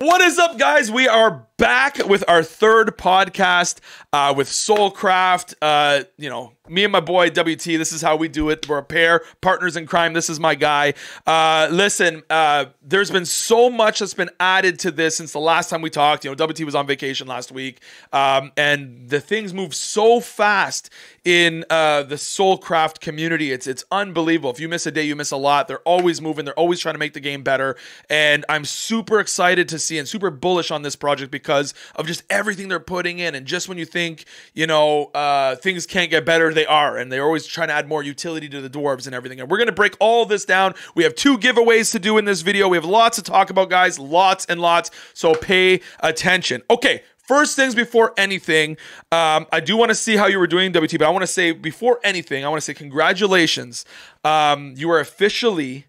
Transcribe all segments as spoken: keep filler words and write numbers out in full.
What is up, guys? We are back with our third podcast uh, with Soulcraft. Uh, you know, me and my boy W T, this is how we do it. We're a pair, partners in crime. This is my guy. Uh, listen, uh, there's been so much that's been added to this since the last time we talked. You know, W T was on vacation last week, um, and the things move so fast in uh, the Soulcraft community. It's, it's unbelievable. If you miss a day, you miss a lot. They're always moving. They're always trying to make the game better, and I'm super excited to see and super bullish on this project because of just everything they're putting in. And just when you think, you know, uh, things can't get better, they are. And they're always trying to add more utility to the dwarves and everything. And we're going to break all this down. We have two giveaways to do in this video. We have lots to talk about, guys, lots and lots. So pay attention. Okay. First things before anything, um, I do want to see how you were doing, W T, but I want to say before anything, I want to say congratulations. Um, you are officially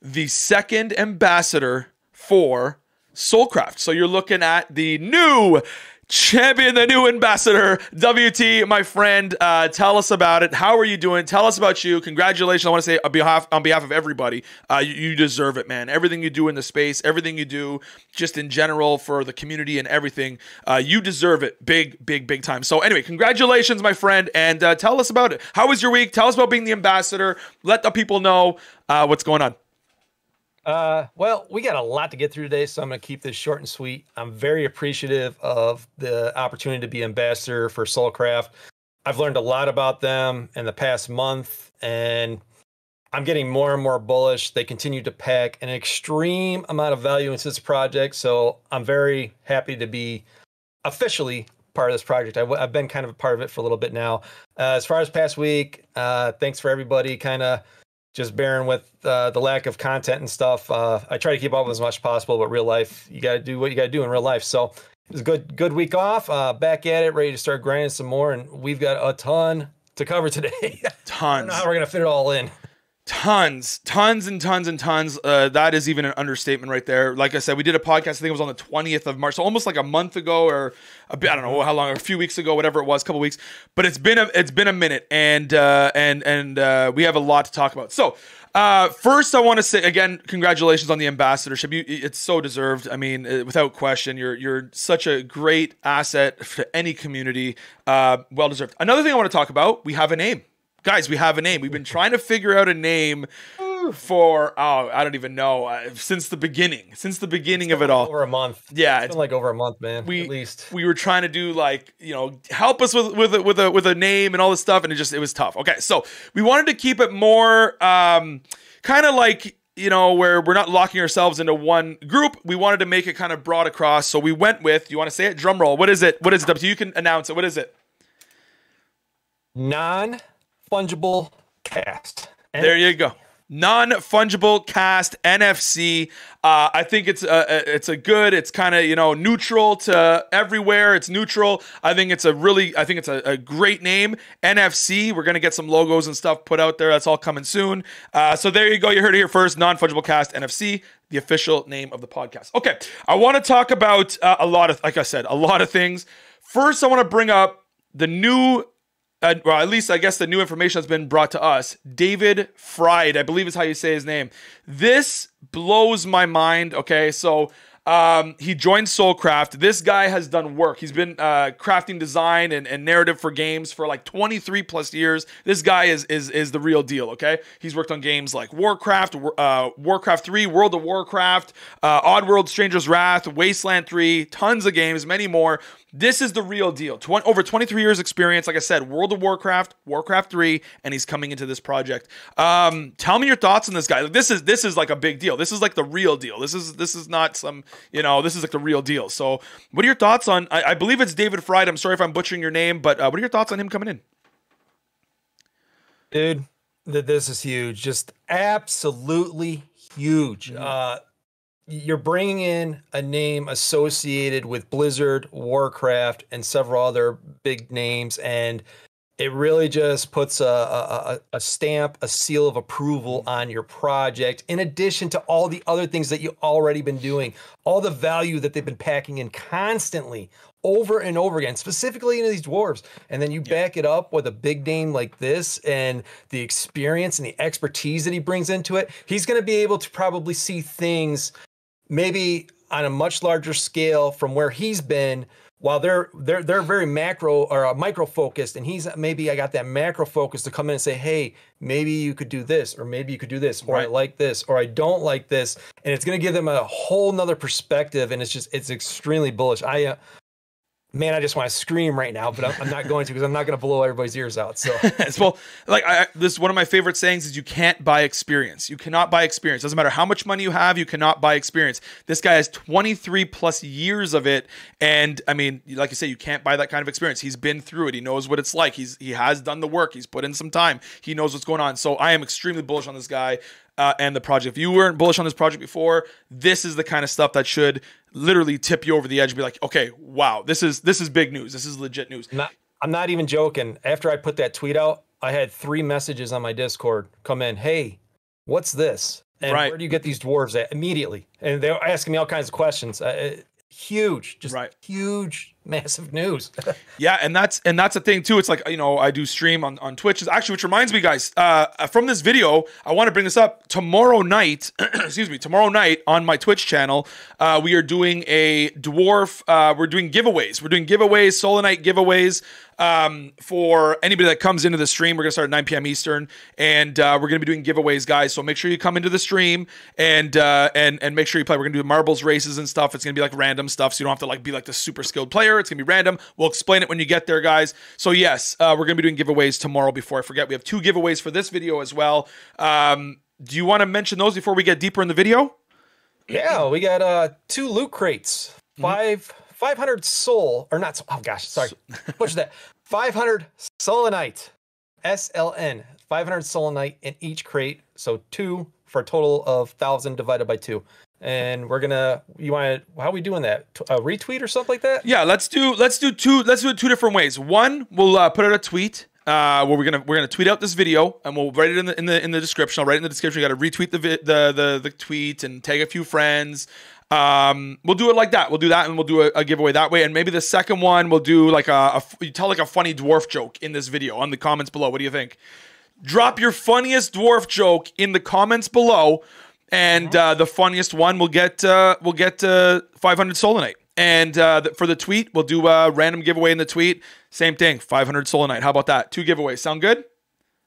the second ambassador for Soulcraft. So you're looking at the new champion, the new ambassador, W T, my friend. Uh, tell us about it. How are you doing? Tell us about you. Congratulations. I want to say on behalf, on behalf of everybody, uh, you, you deserve it, man. Everything you do in the space, everything you do just in general for the community and everything, uh, you deserve it big, big, big time. So anyway, congratulations, my friend, and uh, tell us about it. How was your week? Tell us about being the ambassador. Let the people know uh, what's going on. Uh, well, we got a lot to get through today, so I'm going to keep this short and sweet. I'm very appreciative of the opportunity to be ambassador for Soulcraft. I've learned a lot about them in the past month, and I'm getting more and more bullish. They continue to pack an extreme amount of value into this project, so I'm very happy to be officially part of this project. I w I've been kind of a part of it for a little bit now. Uh, as far as past week, uh, thanks for everybody kind of just bearing with uh, the lack of content and stuff. Uh, I try to keep up with as much as possible, but real life, you got to do what you got to do in real life. So it was a good, good week off. Uh, back at it, ready to start grinding some more. And we've got a ton to cover today. Tons. I don't know how we're going to fit it all in. Tons, tons and tons and tons. Uh, that is even an understatement right there. Like I said, we did a podcast, I think it was on the twentieth of March. So almost like a month ago or a bit, I don't know how long, a few weeks ago, whatever it was, a couple weeks. But it's been a, it's been a minute, and, uh, and, and uh, we have a lot to talk about. So uh, first I want to say, again, congratulations on the ambassadorship. You, it's so deserved. I mean, without question, you're, you're such a great asset to any community. Uh, well deserved. Another thing I want to talk about, we have a name. Guys, we have a name. We've been trying to figure out a name for, oh, I don't even know, uh, since the beginning. Since the beginning of it all. Over a month. Yeah. It's, it's been like over a month, man, we, at least. We were trying to do like, you know, help us with with, with, a, with a name and all this stuff, and it just, it was tough. Okay, so we wanted to keep it more um, kind of like, you know, where we're not locking ourselves into one group. We wanted to make it kind of broad across, so we went with, you want to say it? Drum roll. What is it? What is it? You can announce it. What is it? Non- fungible cast. N F C. There you go. Non-fungible cast, N F C. Uh, I think it's a, it's a good, it's kind of, you know, neutral to everywhere. It's neutral. I think it's a really, I think it's a, a great name, N F C. We're going to get some logos and stuff put out there. That's all coming soon. Uh, so there you go. You heard it here first. Non-fungible cast, N F C. The official name of the podcast. Okay. I want to talk about uh, a lot of, like I said, a lot of things. First, I want to bring up the new Uh, well, at least I guess the new information has been brought to us. David Fried, I believe is how you say his name. This blows my mind, okay? So um, he joined Soulcraft. This guy has done work. He's been uh, crafting design and, and narrative for games for like twenty-three plus years. This guy is is is the real deal, okay? He's worked on games like Warcraft, uh, Warcraft three, World of Warcraft, uh, Oddworld, Stranger's Wrath, Wasteland three, tons of games, many more. This is the real deal. Over twenty-three years experience, like I said, World of Warcraft, Warcraft three, and he's coming into this project. Um, tell me your thoughts on this guy. Like, this is this is like a big deal. This is like the real deal. This is this is not some, you know, this is like the real deal. So what are your thoughts on, I, I believe it's David Fried. I'm sorry if I'm butchering your name, but uh, what are your thoughts on him coming in? Dude, th this is huge. Just absolutely huge. Mm-hmm. Uh You're bringing in a name associated with Blizzard, Warcraft, and several other big names, and it really just puts a, a, a stamp, a seal of approval on your project, in addition to all the other things that you've already been doing, all the value that they've been packing in constantly, over and over again, specifically into these dwarves. And then you yeah. back it up with a big name like this and the experience and the expertise that he brings into it. He's going to be able to probably see things maybe on a much larger scale from where he's been, while they're they're they're very macro or micro focused, and he's maybe I got that macro focus to come in and say, hey, maybe you could do this, or maybe you could do this, or right. I like this, or I don't like this, and it's going to give them a whole nother perspective, and it's just it's extremely bullish. I uh, man, I just want to scream right now, but I'm, I'm not going to because I'm not going to blow everybody's ears out. So well, like I, this is one of my favorite sayings is you can't buy experience. You cannot buy experience. Doesn't matter how much money you have, you cannot buy experience. This guy has twenty-three plus years of it, and I mean, like you say, you can't buy that kind of experience. He's been through it. He knows what it's like. He's he has done the work. He's put in some time. He knows what's going on. So I am extremely bullish on this guy. Uh, and the project. If you weren't bullish on this project before, this is the kind of stuff that should literally tip you over the edge and be like, okay, wow, this is this is big news. This is legit news. Not, I'm not even joking. After I put that tweet out, I had three messages on my Discord come in. Hey, what's this? And right. where do you get these dwarves at? Immediately. And they were asking me all kinds of questions. Uh, huge, just right. huge, massive news. Yeah, and that's and that's the thing too. It's like, you know, I do stream on, on Twitch. Actually, which reminds me, guys, uh, from this video, I want to bring this up. Tomorrow night, excuse me, tomorrow night on my Twitch channel, uh, we are doing a dwarf, uh, we're doing giveaways. We're doing giveaways, Solanite giveaways um, for anybody that comes into the stream. We're going to start at nine p m Eastern, and uh, we're going to be doing giveaways, guys. So make sure you come into the stream and, uh, and, and make sure you play. We're going to do marbles races and stuff. It's going to be like random stuff, so you don't have to like be like the super skilled player. It's gonna be random. We'll explain it when you get there, guys. So yes, uh, we're gonna be doing giveaways tomorrow. Before I forget, we have two giveaways for this video as well. Um, do you want to mention those before we get deeper in the video? Yeah, we got uh, two loot crates, five mm-hmm. five hundred soul or not? Oh gosh, sorry, push that five hundred solanite, S L N, five hundred solanite in each crate. So two for a total of thousand divided by two. And we're gonna you want to how are we doing that, a retweet or something like that? Yeah, let's do let's do two let's do it two different ways. One, we'll uh, put out a tweet uh where we're gonna we're gonna tweet out this video, and we'll write it in the in the in the description. I'll write it in the description. You got to retweet the, the the the tweet and tag a few friends. Um, we'll do it like that. We'll do that, and we'll do a, a giveaway that way. And maybe the second one we'll do like a, a you tell like a funny dwarf joke in this video on the comments below. What do you think? Drop your funniest dwarf joke in the comments below. And uh, the funniest one will get uh, will get uh, five hundred Solanite. And uh, th for the tweet, we'll do a random giveaway in the tweet. Same thing, five hundred Solanite. How about that? Two giveaways. Sound good?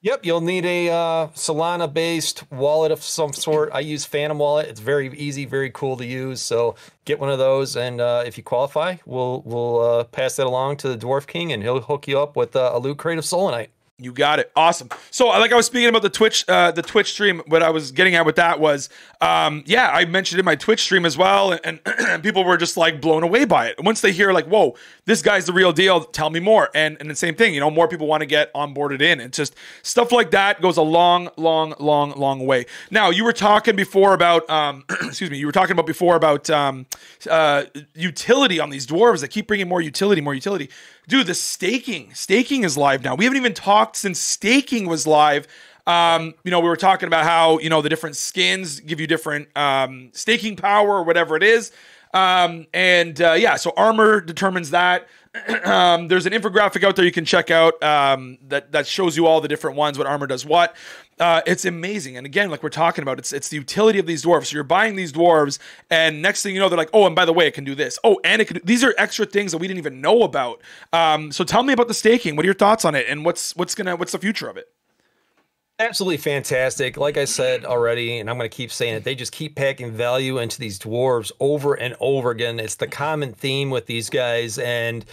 Yep. You'll need a uh, Solana-based wallet of some sort. I use Phantom Wallet. It's very easy, very cool to use. So get one of those, and uh, if you qualify, we'll we'll uh, pass that along to the Dwarf King, and he'll hook you up with uh, a loot crate of Solanite. You got it. Awesome. So like I was speaking about the Twitch uh, the Twitch stream, what I was getting at with that was, um, yeah, I mentioned in my Twitch stream as well, and, and people were just like blown away by it. Once they hear like, whoa, this guy's the real deal, tell me more. And, and the same thing, you know, more people want to get onboarded in. It's just stuff like that goes a long, long, long, long way. Now, you were talking before about, um, excuse me, you were talking about before about um, uh, utility on these dwarves that keep bringing more utility, more utility. Dude, the staking, staking is live now. We haven't even talked since staking was live. Um, you know, we were talking about how, you know, the different skins give you different um, staking power or whatever it is. Um, and uh, yeah, so armor determines that. Um, there's an infographic out there you can check out um, that, that shows you all the different ones, what armor does what. Uh, it's amazing. And again, like we're talking about, it's it's the utility of these dwarves. So you're buying these dwarves, and next thing you know, they're like, oh, and by the way, it can do this. Oh, and it can do, these are extra things that we didn't even know about. Um, so tell me about the staking. What are your thoughts on it, and what's what's gonna what's the future of it? Absolutely fantastic. Like I said already, and I'm going to keep saying it, they just keep packing value into these dwarves over and over again. It's the common theme with these guys, and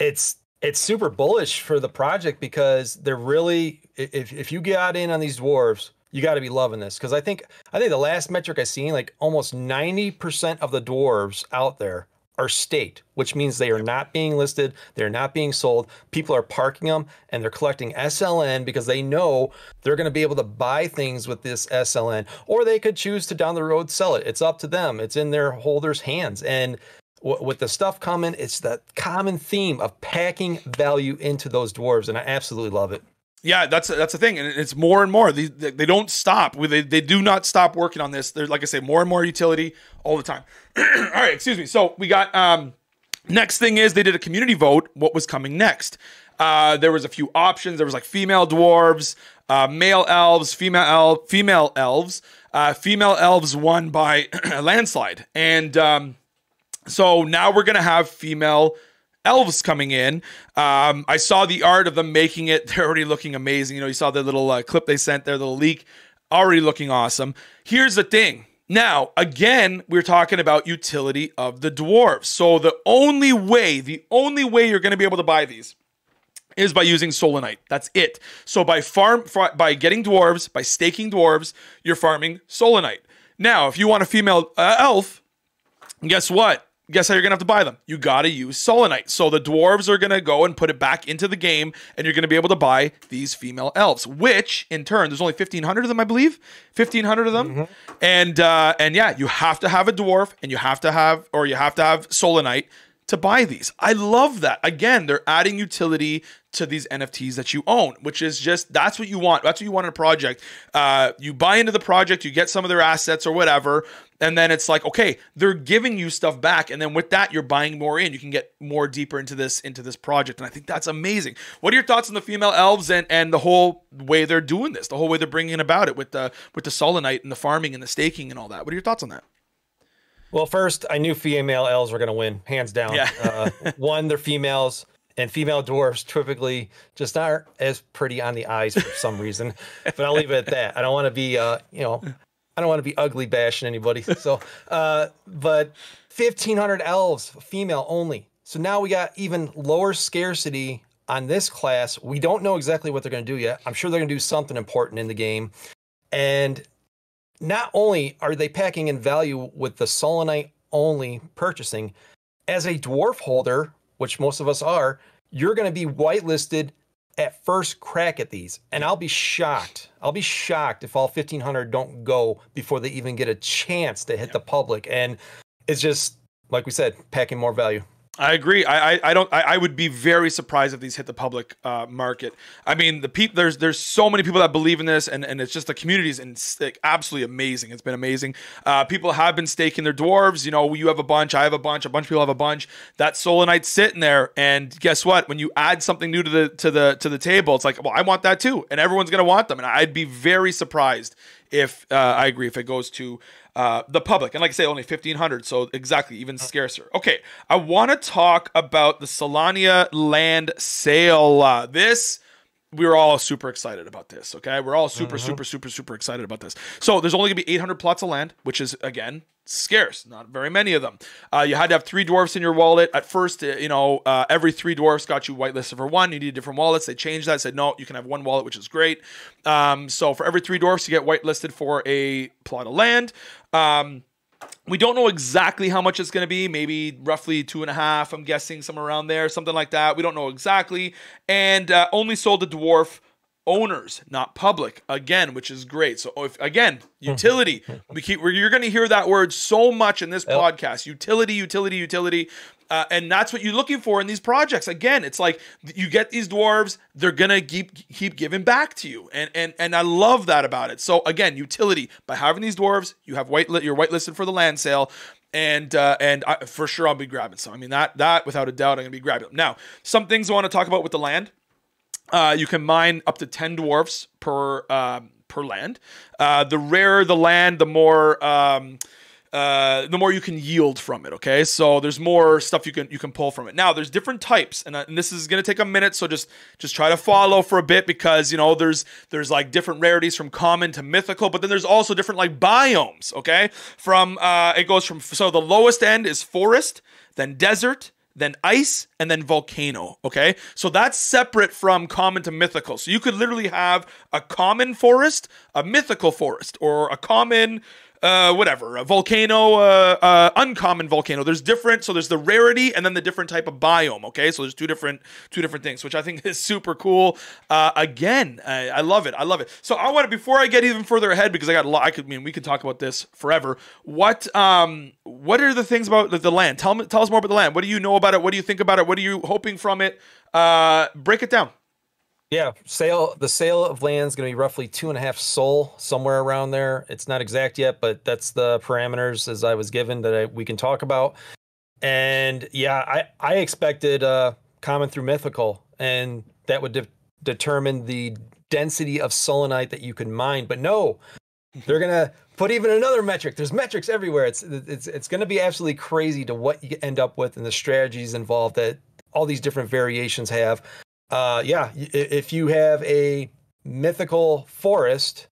it's it's super bullish for the project because they're really, if, if you got in on these dwarves, you got to be loving this, because I think I think the last metric I seen, like almost ninety percent of the dwarves out there are staked, which means they are not being listed, they're not being sold. People are parking them, and they're collecting S L N because they know they're going to be able to buy things with this S L N, or they could choose to down the road sell it. It's up to them. It's in their holders' hands. And with the stuff coming, it's the common theme of packing value into those dwarves, and I absolutely love it. Yeah, that's that's the thing, and it's more and more. They, they don't stop. They, they do not stop working on this. They're, like I say, more and more utility all the time. All right, excuse me. So we got um, next thing is they did a community vote. What was coming next? Uh, there was a few options. There was like female dwarves, uh, male elves, female el female elves. Uh, female elves won by a landslide, and um, So now we're going to have female elves coming in. Um, I saw the art of them making it. They're already looking amazing. You know, you saw the little uh, clip they sent, their little leak, already looking awesome. Here's the thing. Now, again, we're talking about utility of the dwarves. So the only way, the only way you're going to be able to buy these is by using Solanite. That's it. So by farm, by getting dwarves, by staking dwarves, you're farming Solanite. Now, if you want a female uh, elf, guess what? Guess how you're going to have to buy them? You got to use Solanite. So the dwarves are going to go and put it back into the game, and you're going to be able to buy these female elves, which in turn, there's only fifteen hundred of them, I believe. fifteen hundred of them. Mm-hmm. And uh, and yeah, you have to have a dwarf, and you have to have, or you have to have Solanite to buy these. I love that. Again, they're adding utility to these N F Ts that you own, which is just, that's what you want. That's what you want in a project. Uh, you buy into the project, you get some of their assets or whatever, and then it's like, okay, they're giving you stuff back, and then with that, you're buying more in. You can get more deeper into this into this project, and I think that's amazing. What are your thoughts on the female elves and and the whole way they're doing this, the whole way they're bringing about it with the with the Solanite and the farming and the staking and all that? What are your thoughts on that? Well, first, I knew female elves were going to win, hands down. Yeah. uh, one, they're females. And female dwarves typically just aren't as pretty on the eyes for some reason, but I'll leave it at that. I don't want to be, uh, you know, I don't want to be ugly bashing anybody. So, uh, but fifteen hundred elves, female only. So now we got even lower scarcity on this class. We don't know exactly what they're going to do yet. I'm sure they're going to do something important in the game. And not only are they packing in value with the Solanite only purchasing, as a dwarf holder, which most of us are, you're going to be whitelisted at first crack at these. And I'll be shocked. I'll be shocked if all fifteen hundred don't go before they even get a chance to hit the public. And it's just, like we said, packing more value. I agree. I I, I don't. I, I would be very surprised if these hit the public uh, market. I mean, the people there's there's so many people that believe in this, and and it's just the community is like, absolutely amazing. It's been amazing. Uh, people have been staking their dwarves. You know, you have a bunch. I have a bunch. A bunch of people have a bunch. That Solanite's sitting there, and guess what? When you add something new to the to the to the table, it's like, well, I want that too, and everyone's gonna want them. And I'd be very surprised if uh, I agree if it goes to Uh, the public. And like I say, only fifteen hundred, so exactly, even scarcer. Okay, I want to talk about the Solana land sale. Uh, this, we we're all super excited about this, okay? We're all super, uh-huh. super, super, super excited about this. So there's only going to be eight hundred plots of land, which is, again, scarce, not very many of them. Uh, you had to have three dwarfs in your wallet. At first, you know, uh, every three dwarfs got you whitelisted for one. You needed different wallets. They changed that, said, no, you can have one wallet, which is great. Um, so for every three dwarfs, you get whitelisted for a plot of land. Um, we don't know exactly how much it's going to be, maybe roughly two and a half, I'm guessing, somewhere around there, something like that. We don't know exactly. And uh, only sold to dwarf owners, not public, again, which is great. So if, again, utility, we keep, you're going to hear that word so much in this yep. podcast, utility, utility, utility. Uh, and that's what you're looking for in these projects. Again, it's like you get these dwarves, they're going to keep, keep giving back to you. And, and, and I love that about it. So again, utility, by having these dwarves, you have white, you're whitelisted for the land sale. And uh, and I, for sure, I'll be grabbing some. I mean, that, that without a doubt, I'm going to be grabbing them. Now, some things I want to talk about with the land. Uh, you can mine up to ten dwarfs per um, per land. Uh, the rarer the land, the more um, uh, the more you can yield from it. Okay, so there's more stuff you can you can pull from it. Now there's different types, and, uh, and this is gonna take a minute, so just just try to follow for a bit, because you know there's there's like different rarities from common to mythical, but then there's also different like biomes. Okay, from uh, it goes from, so the lowest end is forest, then desert, then ice, and then volcano, okay? So that's separate from common to mythical. So you could literally have a common forest, a mythical forest, or a common, uh, whatever, a volcano, uh, uh, uncommon volcano. There's different, so there's the rarity and then the different type of biome, okay? So there's two different two different things, which I think is super cool. Uh, again, I, I love it, I love it. So I want to, before I get even further ahead, because I got a lot, I could, I mean, we could talk about this forever. What, um... What are the things about the land? Tell me, tell us more about the land. What do you know about it? What do you think about it? What are you hoping from it? Uh, break it down. Yeah, sale. The sale of land is going to be roughly two and a half soul, somewhere around there. It's not exact yet, but that's the parameters as I was given that I, we can talk about. And yeah, I I expected uh, common through mythical, and that would de determine the density of Solanite that you could mine. But no, they're gonna put even another metric. There's metrics everywhere. It's it's it's going to be absolutely crazy to what you end up with and the strategies involved that all these different variations have. Uh, yeah, if you have a mythical forest,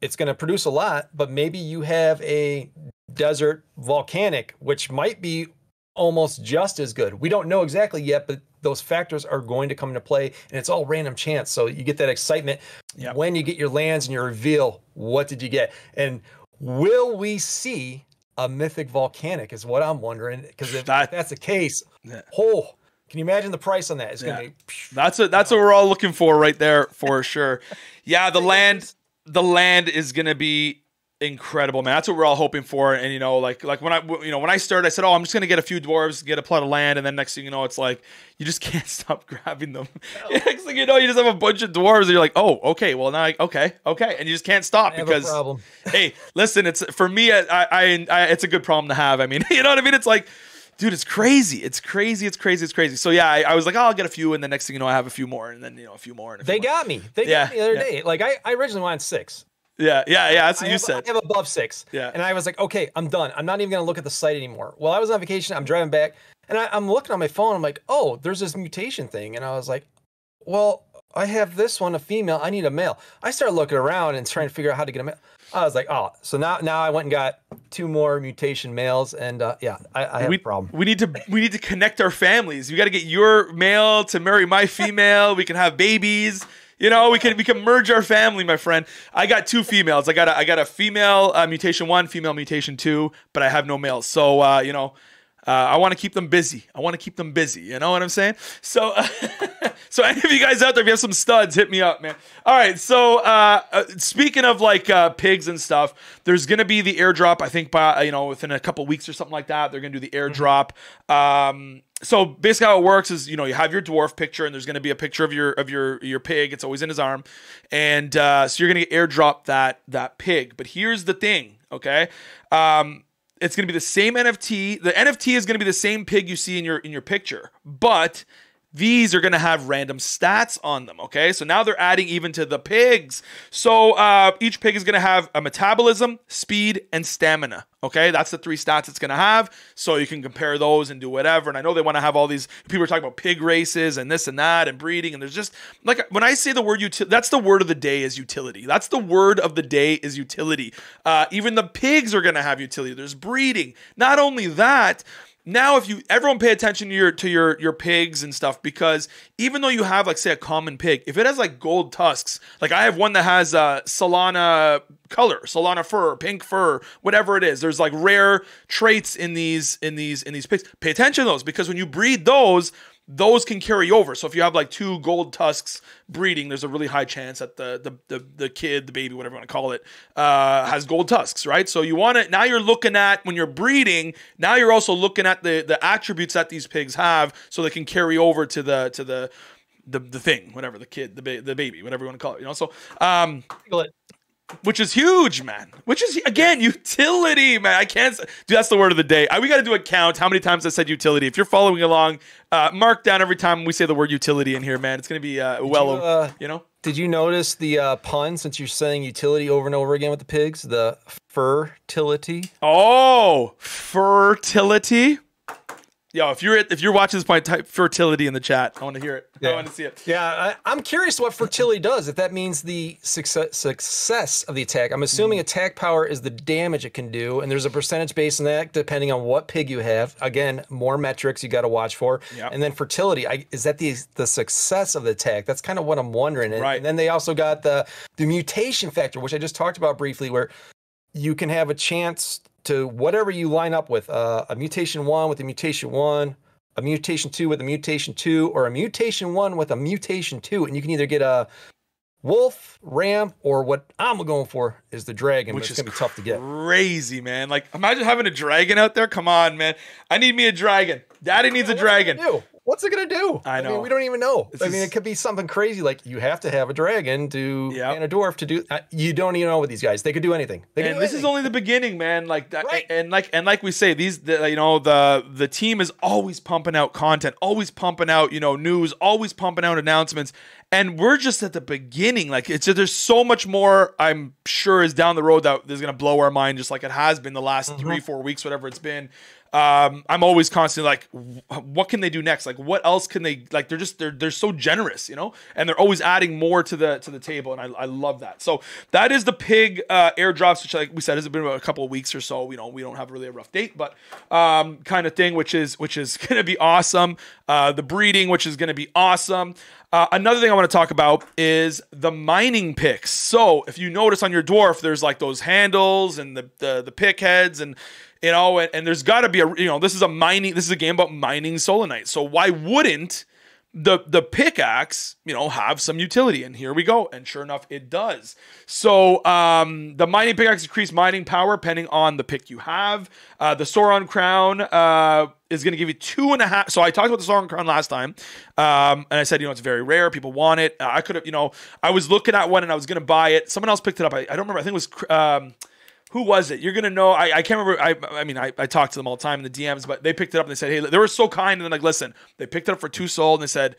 it's going to produce a lot, but maybe you have a desert volcanic, which might be almost just as good. We don't know exactly yet, but those factors are going to come into play, and it's all random chance. So you get that excitement yep. when you get your lands and you reveal what did you get. And will we see a mythic volcanic is what I'm wondering, because if that, that's the case, yeah. oh, can you imagine the price on that? It's yeah. going to be... That's, a, that's what we're all looking for right there, for sure. Yeah, the land, the land is going to be... incredible, man. That's what we're all hoping for. And you know, like like when I you know when I started, I said, oh, I'm just gonna get a few dwarves, get a plot of land, and then next thing you know, it's like you just can't stop grabbing them. No. Next thing you know, you just have a bunch of dwarves, and you're like, oh, okay, well now, I, okay, okay, and you just can't stop I because. Have a problem. Hey, listen, it's for me, I, I, I, it's a good problem to have. I mean, you know what I mean? It's like, dude, it's crazy, it's crazy, it's crazy, it's crazy. So yeah, I, I was like, oh, I'll get a few, and the next thing you know, I have a few more, and then you know, a few more. And a few they more. got me. They yeah, got me the other yeah. day. Like I, I originally wanted six. Yeah, yeah, yeah, that's what I you have, said. I have above six. Yeah. And I was like, okay, I'm done. I'm not even going to look at the site anymore. Well, I was on vacation. I'm driving back, and I, I'm looking on my phone. I'm like, oh, there's this mutation thing. And I was like, well, I have this one, a female. I need a male. I started looking around and trying to figure out how to get a male. I was like, oh, so now now I went and got two more mutation males, and uh, yeah, I, I have we, a problem. We need to we need to connect our families. You got to get your male to marry my female. We can have babies. You know, we can we can merge our family, my friend. I got two females. I got a, I got a female uh, mutation one, female mutation two, but I have no males. So uh, you know, uh, I want to keep them busy. I want to keep them busy. You know what I'm saying? So, uh, so any of you guys out there, if you have some studs, hit me up, man. All right. So uh, uh, speaking of like uh, pigs and stuff, there's gonna be the airdrop. I think by you know within a couple weeks or something like that, they're gonna do the airdrop. Um, So basically how it works is, you know, you have your dwarf picture, and there's going to be a picture of your of your your pig. It's always in his arm. And uh, so you're going to airdrop that that pig. But here's the thing, okay? Um, it's going to be the same N F T. The N F T is going to be the same pig you see in your in your picture, but these are going to have random stats on them, okay? So now they're adding even to the pigs. So uh, each pig is going to have a metabolism, speed, and stamina, okay? That's the three stats it's going to have. So you can compare those and do whatever. And I know they want to have all these, people are talking about pig races and this and that and breeding. And there's just, like, when I say the word utility, that's the word of the day is utility. That's the word of the day is utility. Uh, even the pigs are going to have utility. There's breeding. Not only that, now, if you everyone pay attention to your to your your pigs and stuff, because even though you have like say a common pig, if it has like gold tusks, like I have one that has uh, Solana color, Solana fur, pink fur, whatever it is, there's like rare traits in these in these in these pigs. Pay attention to those, because when you breed those, those can carry over. So if you have like two gold tusks breeding, there's a really high chance that the the the, the kid, the baby, whatever you want to call it, uh, has gold tusks, right? So you want to, now you're looking at, when you're breeding, now you're also looking at the the attributes that these pigs have, so they can carry over to the to the the, the thing, whatever, the kid, the ba the baby, whatever you want to call it, you know. So um, which is huge, man. Which is, again, utility, man. I can't... Dude, that's the word of the day. I, we got to do a count. How many times I said utility? If you're following along, uh, mark down every time we say the word utility in here, man. It's going to be uh, well... You, uh, you know? Did you notice the uh, pun, since you're saying utility over and over again with the pigs? The fertility? Oh! Fertility? Yo, if you're at, if you're watching this point, type fertility in the chat. I want to hear it. Yeah. I want to see it. Yeah, I, I'm curious what fertility does. If that means the success success of the attack, I'm assuming mm. attack power is the damage it can do, and there's a percentage based on that depending on what pig you have. Again, more metrics you got to watch for. Yep. And then fertility, I, is that the the success of the attack? That's kind of what I'm wondering. And, right. and then they also got the the mutation factor, which I just talked about briefly, where you can have a chance to whatever you line up with, uh, a mutation one with a mutation one, a mutation two with a mutation two, or a mutation one with a mutation two. And you can either get a wolf, ram, or what I'm going for is the dragon, which is going to be tough to get. Crazy, man. Like, imagine having a dragon out there. Come on, man. I need me a dragon. Daddy needs a dragon. What's it gonna do? I know. I mean, we don't even know. It's I mean, just... it could be something crazy like you have to have a dragon to yep. and a dwarf to do. Uh, you don't even know with these guys; they could do anything. They and do this anything. Is only the beginning, man. Like that, right. and like and like we say, these the, you know the the team is always pumping out content, always pumping out you know news, always pumping out announcements, and we're just at the beginning. Like it's there's so much more. I'm sure is down the road that is gonna blow our mind, just like it has been the last mm-hmm. three, four weeks, whatever it's been. Um, I'm always constantly like, what can they do next? Like, what else can they, like, they're just, they're, they're so generous, you know, and they're always adding more to the, to the table. And I, I love that. So that is the pig, uh, airdrops, which like we said, has been about a couple of weeks or so. We don't, we don't have really a rough date, but, um, kind of thing, which is, which is going to be awesome. Uh, the breeding, which is going to be awesome. Uh, another thing I want to talk about is the mining picks. So if you notice on your dwarf, there's like those handles and the, the, the pick heads and, you know, and, and there's got to be a, you know, this is a mining, this is a game about mining Solanite. So why wouldn't the the pickaxe, you know, have some utility? And here we go. And sure enough, it does. So um, the mining pickaxe increased mining power depending on the pick you have. Uh, the Sauron crown uh, is going to give you two and a half. So I talked about the Sauron crown last time. Um, and I said, you know, it's very rare. People want it. Uh, I could have, you know, I was looking at one and I was going to buy it. Someone else picked it up. I, I don't remember. I think it was... Um, Who was it? You're going to know. I, I can't remember. I I mean, I, I talked to them all the time in the D Ms, but they picked it up and they said, hey, they were so kind. And then like, listen, they picked it up for two soul and they said,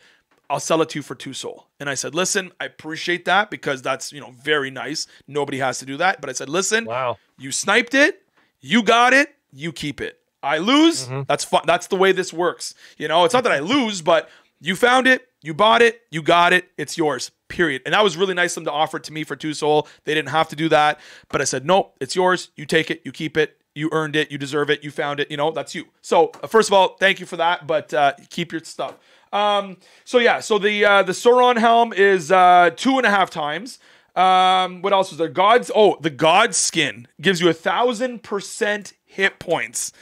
I'll sell it to you for two soul. And I said, listen, I appreciate that because that's, you know, very nice. Nobody has to do that. But I said, listen, wow. you sniped it. You got it. You keep it. I lose. Mm-hmm. That's fun. That's the way this works. You know, it's not that I lose, but you found it. You bought it. You got it. It's yours. Period. And that was really nice of them to offer it to me for two soul. They didn't have to do that. But I said, no, it's yours. You take it. You keep it. You earned it. You deserve it. You found it. You know, that's you. So uh, first of all, thank you for that. But uh, keep your stuff. Um, so yeah, so the uh, the Sauron helm is uh, two and a half times. Um, what else was there? God's. Oh, the God skin gives you a thousand percent hit points.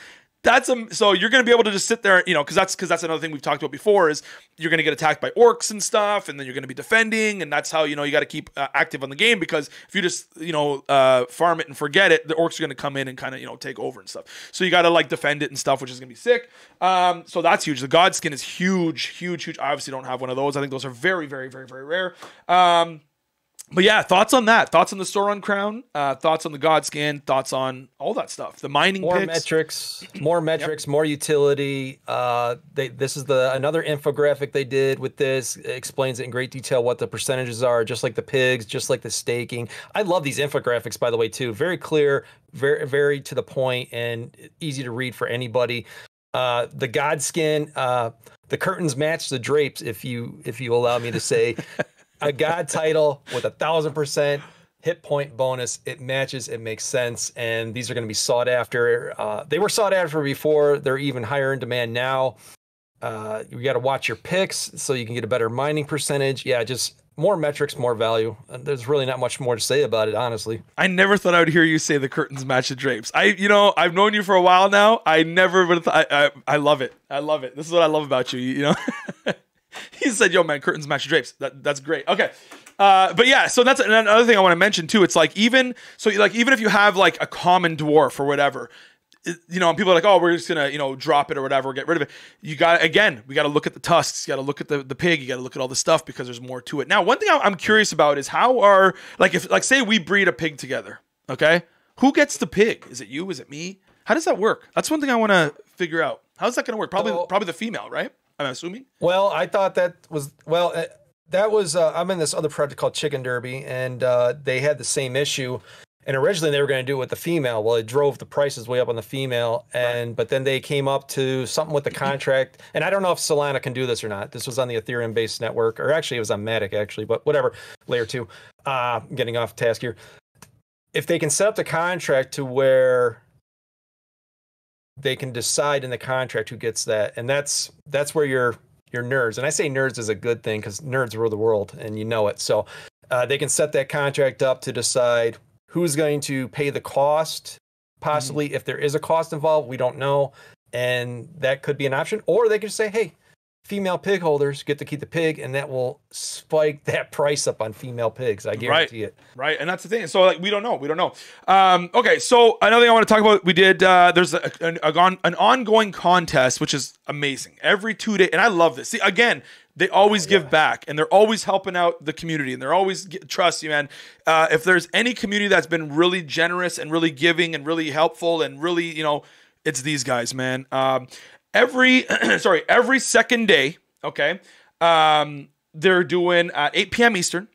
That's a, so you're going to be able to just sit there, you know, because that's because that's another thing we've talked about before is you're going to get attacked by orcs and stuff, and then you're going to be defending, and that's how you know you got to keep uh, active on the game because if you just you know uh, farm it and forget it, the orcs are going to come in and kind of you know take over and stuff. So you got to like defend it and stuff, which is going to be sick. Um, so that's huge. The God skin is huge, huge, huge. I obviously don't have one of those. I think those are very, very, very, very rare. Um, But yeah, thoughts on that? Thoughts on the Sauron crown? Uh, thoughts on the God skin? Thoughts on all that stuff? The mining more picks. metrics, more metrics, yep. more utility. Uh, they, this is the another infographic they did with this. It explains it in great detail what the percentages are, just like the pigs, just like the staking. I love these infographics, by the way, too. Very clear, very very to the point, and easy to read for anybody. Uh, the God skin, uh, the curtains match the drapes, if you if you allow me to say. A God title with a thousand percent hit point bonus. It matches. It makes sense. And these are going to be sought after. Uh, they were sought after before. They're even higher in demand now. Uh, you got to watch your picks so you can get a better mining percentage. Yeah, just more metrics, more value. There's really not much more to say about it, honestly. I never thought I would hear you say the curtains match the drapes. I, you know, I've known you for a while now. I never would have thought. I, I, I love it. I love it. This is what I love about you. You, you know. He said, yo, man, curtains match drapes. That, that's great. Okay. Uh, but yeah, so that's another thing I want to mention too. It's like even, so like even if you have like a common dwarf or whatever, it, you know, and people are like, oh, we're just going to, you know, drop it or whatever, get rid of it. You got, again, we got to look at the tusks. You got to look at the, the pig. You got to look at all the stuff because there's more to it. Now, one thing I'm curious about is how are, like if, like say we breed a pig together, okay? Who gets the pig? Is it you? Is it me? How does that work? That's one thing I want to figure out. How's that going to work? Probably, oh. probably the female, right? I'm assuming. Well, I thought that was well. That was uh, I'm in this other project called Chicken Derby, and uh, they had the same issue. And originally they were going to do it with the female. Well, it drove the prices way up on the female, and right. but then they came up to something with the contract. And I don't know if Solana can do this or not. This was on the Ethereum-based network, or actually it was on Matic, actually, but whatever. Layer two. Uh, I'm getting off task here. If they can set up the contract to where they can decide in the contract who gets that. And that's that's where your your nerds, and I say nerds is a good thing because nerds rule the world and you know it. So uh, they can set that contract up to decide who's going to pay the cost, possibly mm-hmm. if there is a cost involved, we don't know. And that could be an option. Or they could say, hey, female pig holders get to keep the pig, and that will spike that price up on female pigs. I guarantee it. Right, and that's the thing. So like, we don't know. We don't know. Um, okay, so another thing I want to talk about, we did, uh, there's a, an, a on, an ongoing contest, which is amazing. Every two days, and I love this. See, again, they always give yeah. back, and they're always helping out the community, and they're always, get, trust you, man. Uh, if there's any community that's been really generous and really giving and really helpful and really, you know, it's these guys, man. Um, Every, sorry, every second day, okay, um, they're doing at eight p m Eastern,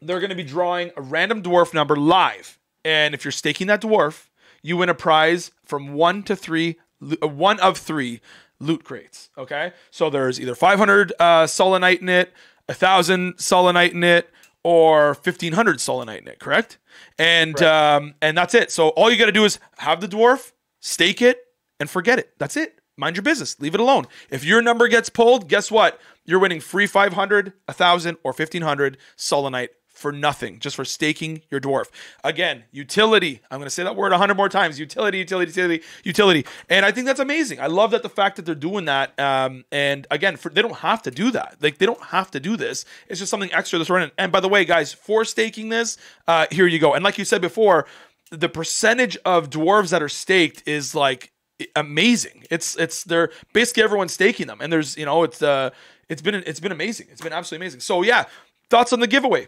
they're going to be drawing a random dwarf number live. And if you're staking that dwarf, you win a prize from one to three, one of three loot crates, okay? So there's either five hundred uh, Solanite in it, one thousand Solanite in it, or fifteen hundred Solanite in it, correct? And, right. um, and that's it. So all you got to do is have the dwarf, stake it, and forget it. That's it. Mind your business. Leave it alone. If your number gets pulled, guess what? You're winning free five hundred, one thousand, or fifteen hundred Solanite for nothing, just for staking your dwarf. Again, utility. I'm going to say that word one hundred more times. Utility, utility, utility, utility. And I think that's amazing. I love that the fact that they're doing that. Um, and again, for, they don't have to do that. Like, they don't have to do this. It's just something extra that's running. And by the way, guys, for staking this, uh, here you go. And like you said before, the percentage of dwarves that are staked is like, amazing. It's it's they're basically everyone's staking them, and there's you know it's uh it's been it's been amazing. It's been absolutely amazing. So yeah, thoughts on the giveaway?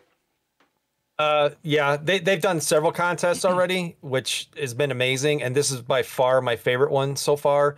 Uh yeah, they they've done several contests already, which has been amazing, and this is by far my favorite one so far.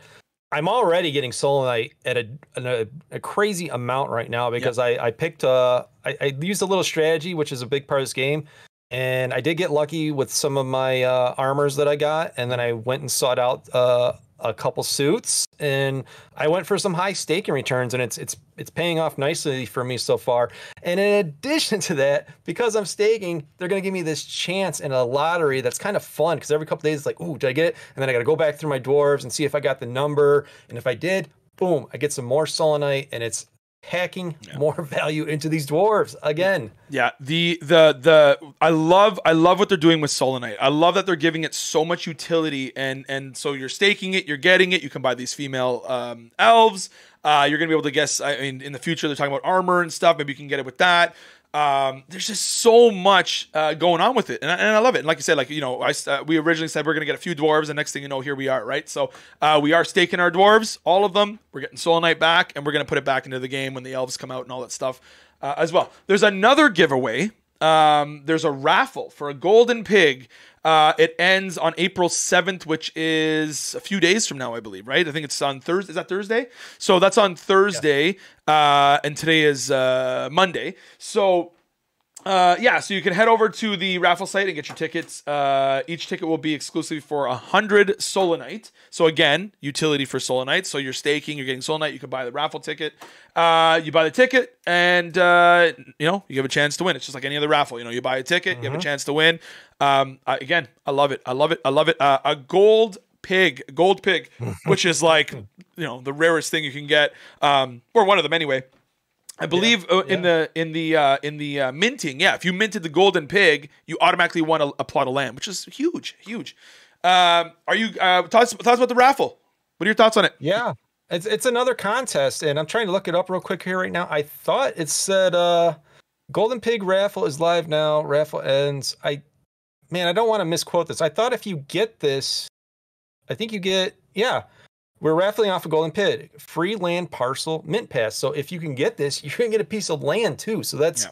I'm already getting Solanite at a a, a crazy amount right now because yep. I I picked uh I, I used a little strategy, which is a big part of this game. And I did get lucky with some of my uh, armors that I got. And then I went and sought out uh, a couple suits. And I went for some high staking returns. And it's it's it's paying off nicely for me so far. And in addition to that, because I'm staking, they're going to give me this chance in a lottery that's kind of fun. Because every couple days it's like, ooh, did I get it? And then I got to go back through my dwarves and see if I got the number. And if I did, boom, I get some more Solanite. And it's hacking yeah. more value into these dwarves again. Yeah, the the the I love I love what they're doing with Solanite. I love that they're giving it so much utility, and and so you're staking it, you're getting it. You can buy these female um, elves. Uh, you're gonna be able to guess. I mean, in the future they're talking about armor and stuff. Maybe you can get it with that. Um, there's just so much uh, going on with it, and I, and I love it. And like you said, like you know, I uh, we originally said we're gonna get a few dwarves, and next thing you know, here we are, right? So uh, we are staking our dwarves, all of them. We're getting Solanite back, and we're gonna put it back into the game when the elves come out and all that stuff uh, as well. There's another giveaway. Um, there's a raffle for a golden pig. Uh, it ends on April seventh, which is a few days from now, I believe, right? I think it's on Thursday. Is that Thursday? So that's on Thursday, yeah. uh, and today is uh, Monday. So, uh, yeah, so you can head over to the raffle site and get your tickets. Uh, each ticket will be exclusive for one hundred Solanite. So, again, utility for Solanite. So you're staking, you're getting Solanite, you can buy the raffle ticket. Uh, you buy the ticket, and, uh, you know, you have a chance to win. It's just like any other raffle. You know, you buy a ticket, mm-hmm. you have a chance to win. Um, uh, again, I love it. I love it. I love it. Uh, a gold pig, gold pig, which is like, you know, the rarest thing you can get, um, or one of them anyway, I believe yeah, uh, yeah. in the, in the, uh, in the, uh, minting. Yeah. If you minted the golden pig, you automatically won a, a plot of land, which is huge, huge. Um, are you, uh, thoughts, thoughts about the raffle? What are your thoughts on it? Yeah. It's, it's another contest, and I'm trying to look it up real quick here right now. I thought it said, uh, golden pig raffle is live now. Raffle ends. I, Man, I don't want to misquote this. I thought if you get this, I think you get, yeah, we're raffling off a golden pig, free land parcel, mint pass. So if you can get this, you're going to get a piece of land too. So that's, yeah.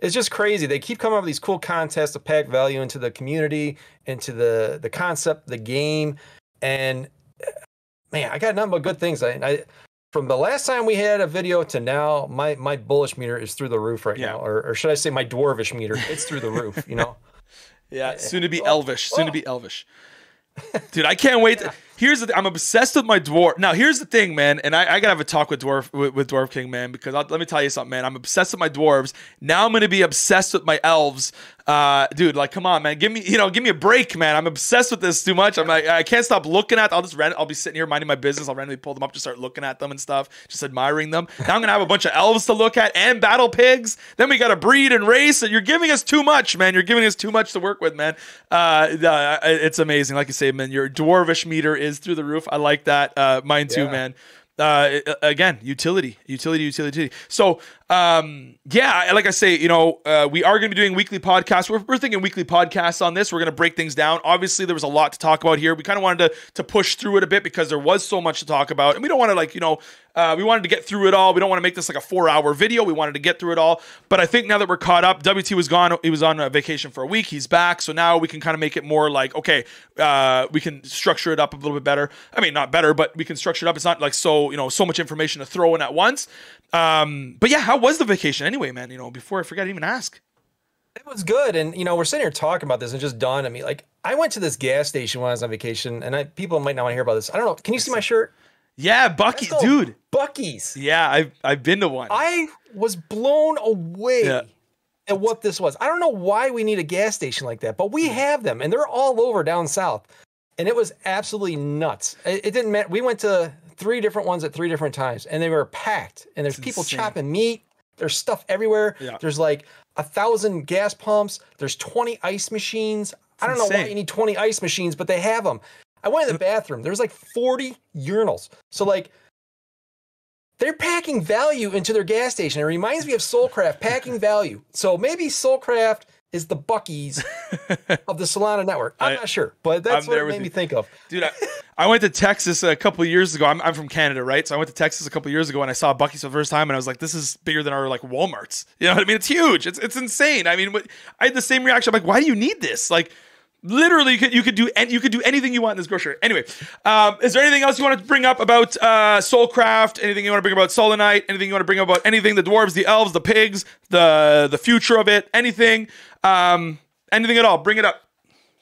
it's just crazy. They keep coming up with these cool contests to pack value into the community, into the, the concept, the game. And man, I got nothing but good things. I, I From the last time we had a video to now, my, my bullish meter is through the roof right yeah. now. Or, or should I say my dwarvish meter? It's through the roof, you know? Yeah, soon to be elvish. Soon to be elvish. Dude, I can't wait. To, here's the thing. I'm obsessed with my dwarf. Now, here's the thing, man. And I, I got to have a talk with Dwarf with, with Dwarf King, man, because I'll, let me tell you something, man. I'm obsessed with my dwarves. Now I'm going to be obsessed with my elves. Uh, dude, like, come on, man. Give me, you know, give me a break, man. I'm obsessed with this too much. I'm like, I can't stop looking at them. I'll just rent. I'll be sitting here minding my business. I'll randomly pull them up, just start looking at them and stuff, just admiring them. Now I'm going to have a bunch of elves to look at and battle pigs. Then we got to breed and race. You're giving us too much, man. You're giving us too much to work with, man. Uh, uh, it's amazing. Like you say, man, your dwarvish meter is through the roof. I like that. Uh, mine too, yeah. man. uh, again, utility, utility, utility, utility. So, um, yeah, like I say, you know, uh, we are going to be doing weekly podcasts. We're, we're thinking weekly podcasts on this. We're going to break things down. Obviously, there was a lot to talk about here. We kind of wanted to, to push through it a bit because there was so much to talk about. And we don't want to, like, you know, uh, we wanted to get through it all. We don't want to make this like a four-hour video. We wanted to get through it all. But I think now that we're caught up, W T was gone. He was on a vacation for a week. He's back. So now we can kind of make it more like, okay, uh, we can structure it up a little bit better. I mean, not better, but we can structure it up. It's not like so, you know, so much information to throw in at once. Um, but yeah, how was the vacation anyway, man? You know, before I forgot to even ask. It was good. And, you know, we're sitting here talking about this and it just dawned on me. Like, I went to this gas station when I was on vacation and I, people might not want to hear about this. I don't know. Can you see my shirt? Yeah, Bucky's, dude. Bucky's. Yeah, I've, I've been to one. I was blown away. Yeah. And what this was. I don't know why we need a gas station like that, but we have them and they're all over down south. And it was absolutely nuts. It, it didn't matter. We went to three different ones at three different times and they were packed and there's it's people insane. Chopping meat. There's stuff everywhere. Yeah. There's like a thousand gas pumps. There's twenty ice machines. It's I don't insane. know why you need twenty ice machines, but they have them. I went to the bathroom. There's like forty urinals. So like, they're packing value into their gas station. It reminds me of Soulcraft, packing value. So maybe Soulcraft is the Bucky's of the Solana network. I'm I, not sure, but that's I'm what it made you. me think of. Dude, I, I went to Texas a couple of years ago. I'm, I'm from Canada, right? So I went to Texas a couple of years ago and I saw Bucky's for the first time and I was like, this is bigger than our like Walmarts. You know what I mean? It's huge. It's, it's insane. I mean, I had the same reaction. I'm like, why do you need this? Like, literally, you could, you could do and you could do anything you want in this grocery. Anyway, um, is there anything else you want to bring up about uh, Soulcraft? Anything you want to bring about Solanite? Anything you want to bring up about anything? The dwarves, the elves, the pigs, the the future of it. Anything, um, anything at all? Bring it up.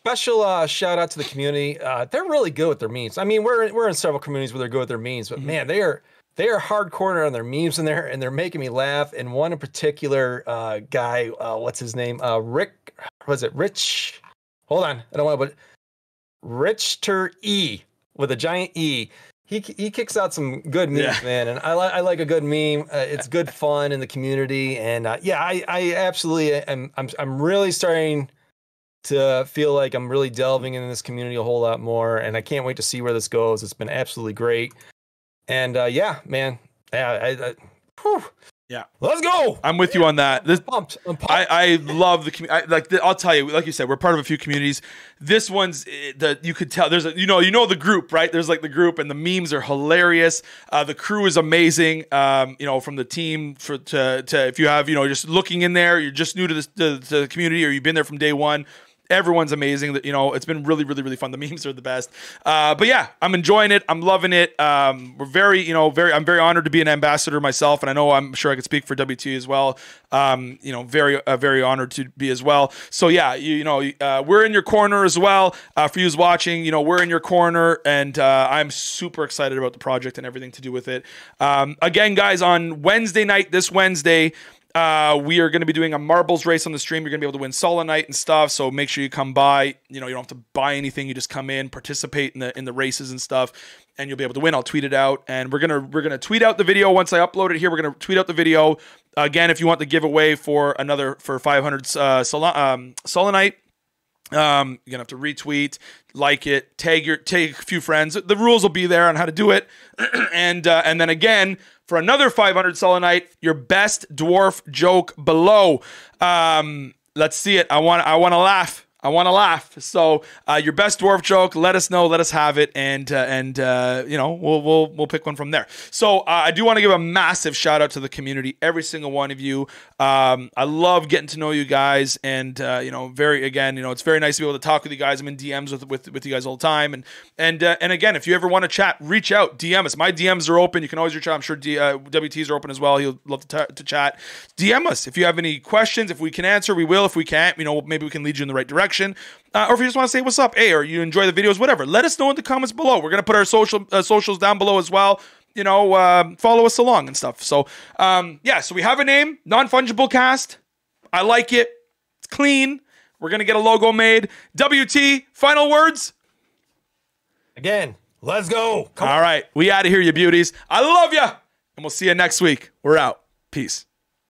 Special uh, shout out to the community. Uh, they're really good with their memes. I mean, we're we're in several communities where they're good with their memes, but mm-hmm. man, they are they are hardcore on their memes in there, and they're making me laugh. And one in particular uh, guy, uh, what's his name? Uh, Rick, was it Rich? Hold on, I don't want to, but Richter E with a giant E. He he kicks out some good memes, yeah. man, and I like I like a good meme. Uh, it's good fun in the community, and uh, yeah, I I absolutely am. I'm I'm really starting to feel like I'm really delving into this community a whole lot more, and I can't wait to see where this goes. It's been absolutely great, and uh, yeah, man, yeah, I. I whew. Yeah, let's go. I'm with yeah. you on that. This, I'm pumped. I'm pumped. I, I love the community. Like the, I'll tell you, like you said, we're part of a few communities. This one's that you could tell. There's a, you know you know the group, right? There's like the group, and the memes are hilarious. Uh, the crew is amazing. Um, you know, from the team for to to if you have you know just looking in there, you're just new to this to, to the community, or you've been there from day one. Everyone's amazing. That you know, it's been really, really, really fun. The memes are the best. Uh, but yeah, I'm enjoying it. I'm loving it. Um, we're very, you know, very. I'm very honored to be an ambassador myself, and I know I'm sure I could speak for W T as well. Um, you know, very, uh, very honored to be as well. So yeah, you, you know, uh, we're in your corner as well. Uh, for yous watching, you know, we're in your corner, and uh, I'm super excited about the project and everything to do with it. Um, again, guys, on Wednesday night, this Wednesday. Uh, we are going to be doing a marbles race on the stream. You're going to be able to win Solanite and stuff. So make sure you come by. You know, you don't have to buy anything. You just come in, participate in the in the races and stuff, and you'll be able to win. I'll tweet it out, and we're gonna we're gonna tweet out the video once I upload it here. We're gonna tweet out the video again. If you want the giveaway for another for five hundred uh, Sol- um, Solanite. Um, you're gonna have to retweet, like it, tag your tag a few friends. The rules will be there on how to do it, and uh, and then again. For another five hundred Solanite, your best dwarf joke below. Um, let's see it. I want. I want to laugh. I want to laugh. So uh, your best dwarf joke. Let us know. Let us have it, and uh, and uh, you know we'll we'll we'll pick one from there. So uh, I do want to give a massive shout out to the community, every single one of you. Um, I love getting to know you guys, and uh, you know, very again, you know, it's very nice to be able to talk with you guys. I'm in D Ms with with, with you guys all the time, and and uh, and again, if you ever want to chat, reach out. D M us. My D Ms are open. You can always reach out. I'm sure D, uh, W Ts are open as well. He'll love to, to chat. D M us if you have any questions. If we can answer, we will. If we can't, you know, maybe we can lead you in the right direction. Uh, or if you just want to say what's up, hey, or you enjoy the videos, whatever, let us know in the comments below. We're gonna put our social uh, socials down below as well. You know, uh, follow us along and stuff. So um, yeah, so we have a name, Non-fungible cast. I like it. It's clean. We're gonna get a logo made. W T, final words. Again, let's go. Come All on. right, we out of here, you beauties. I love you, and we'll see you next week. We're out. Peace.